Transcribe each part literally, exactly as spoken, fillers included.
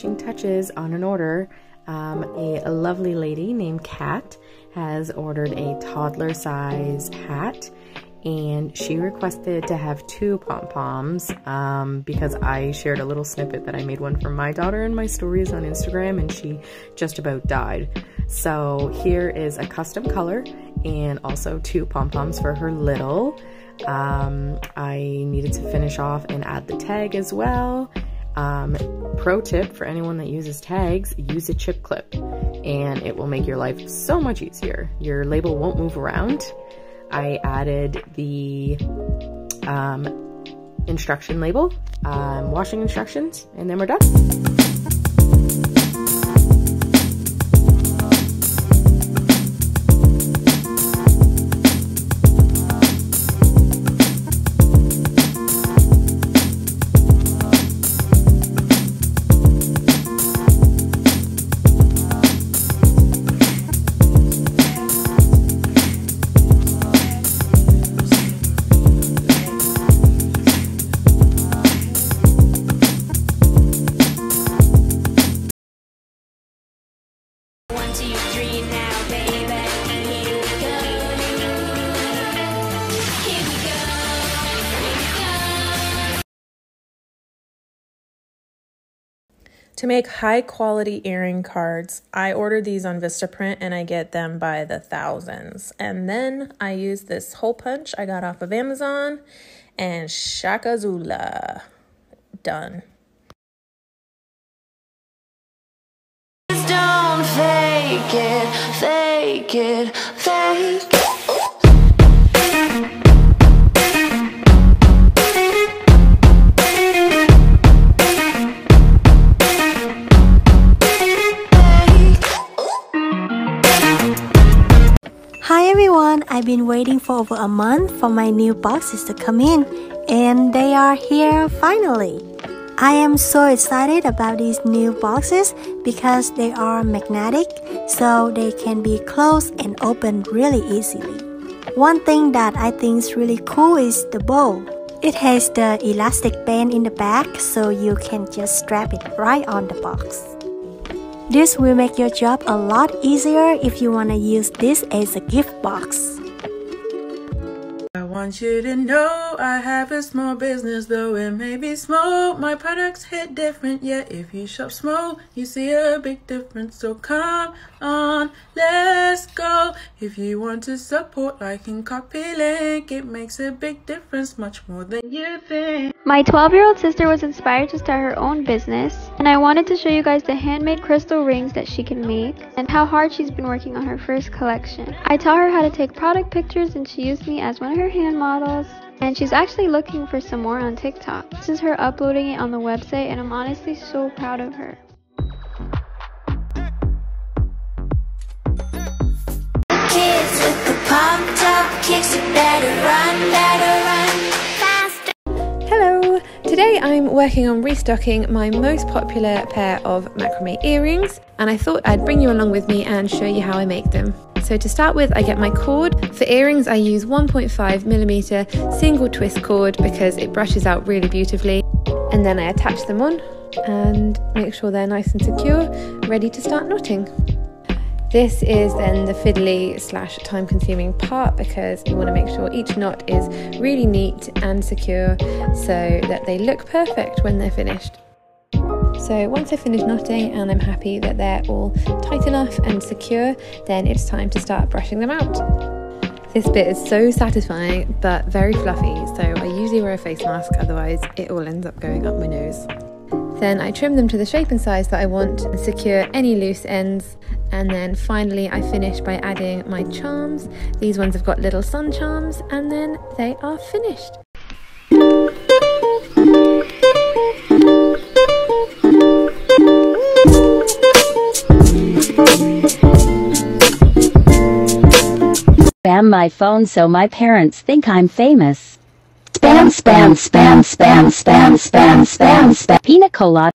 finishing touches on an order. Um, a lovely lady named Kat has ordered a toddler size hat, and she requested to have two pom-poms um, because I shared a little snippet that I made one for my daughter in my stories on Instagram, and she just about died. So here is a custom color and also two pom-poms for her little. Um, I needed to finish off and add the tag as well. Um, pro tip for anyone that uses tags, use a chip clip and it will make your life so much easier. Your label won't move around. I added the um, instruction label, um, washing instructions, and then we're done. To make high quality earring cards, I ordered these on VistaPrint and I get them by the thousands. And then I used this hole punch I got off of Amazon and Shaka Zula. Done. Just don't fake it, fake it, fake it. I've been waiting for over a month for my new boxes to come in, and they are here finally. I am so excited about these new boxes because they are magnetic, so they can be closed and opened really easily. One thing that I think is really cool is the bow. It has the elastic band in the back, so you can just strap it right on the box. This will make your job a lot easier if you want to use this as a gift box. I want you to know I have a small business, though it may be small. My products hit different, yeah, if you shop small, you see a big difference. So come on, let's go. If you want to support, like and copy link, it makes a big difference, much more than you think. My twelve-year-old sister was inspired to start her own business, and I wanted to show you guys the handmade crystal rings that she can make and how hard she's been working on her first collection. I taught her how to take product pictures, and she used me as one of her hand models, and she's actually looking for some more on TikTok. This is her uploading it on the website, and I'm honestly so proud of her. Kids with the pump top kicks, you better run, better run. Today I'm working on restocking my most popular pair of macrame earrings, and I thought I'd bring you along with me and show you how I make them. So to start with, I get my cord. For earrings I use one point five millimeter single twist cord because it brushes out really beautifully, and then I attach them on and make sure they're nice and secure, ready to start knotting. This is then the fiddly slash time consuming part because you want to make sure each knot is really neat and secure so that they look perfect when they're finished. So once I've finished knotting and I'm happy that they're all tight enough and secure, then it's time to start brushing them out. This bit is so satisfying but very fluffy, so I usually wear a face mask, otherwise it all ends up going up my nose. Then I trim them to the shape and size that I want and secure any loose ends. And then finally I finish by adding my charms. These ones have got little sun charms, and then they are finished. Spam my phone so my parents think I'm famous. Spam, spam, spam, spam, spam, spam, spam, spam, pina colada.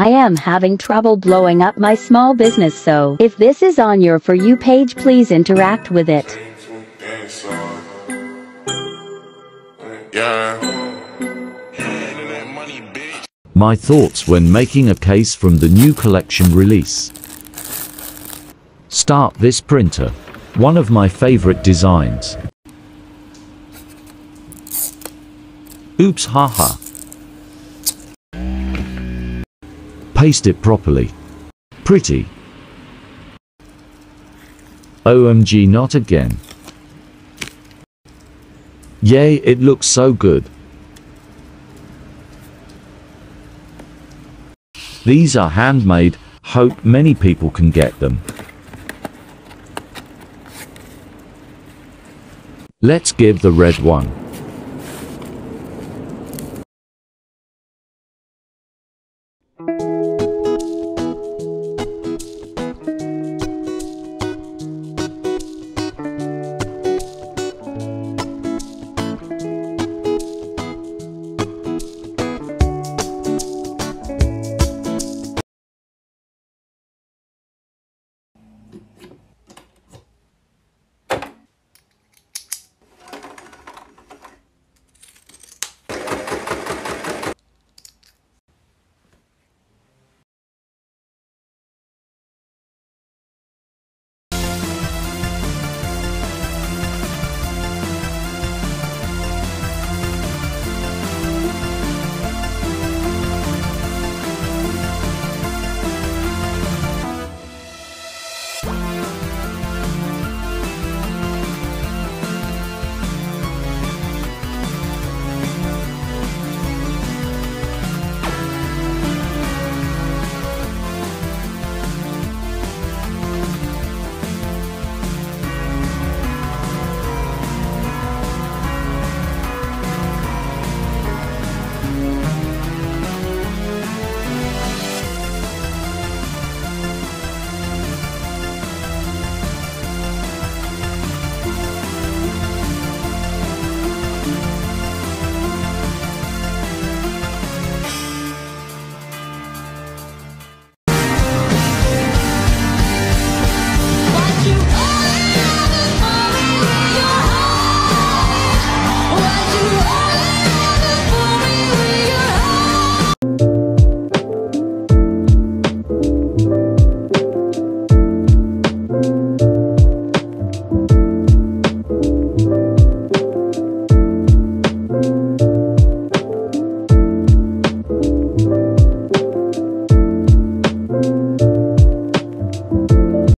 I am having trouble blowing up my small business, so if this is on your For You page, please interact with it. My thoughts when making a case from the new collection release. Start this printer. One of my favorite designs. Oops, haha. Paste it properly. Pretty. O M G, not again. Yay, it looks so good. These are handmade. Hope many people can get them. Let's give the red one.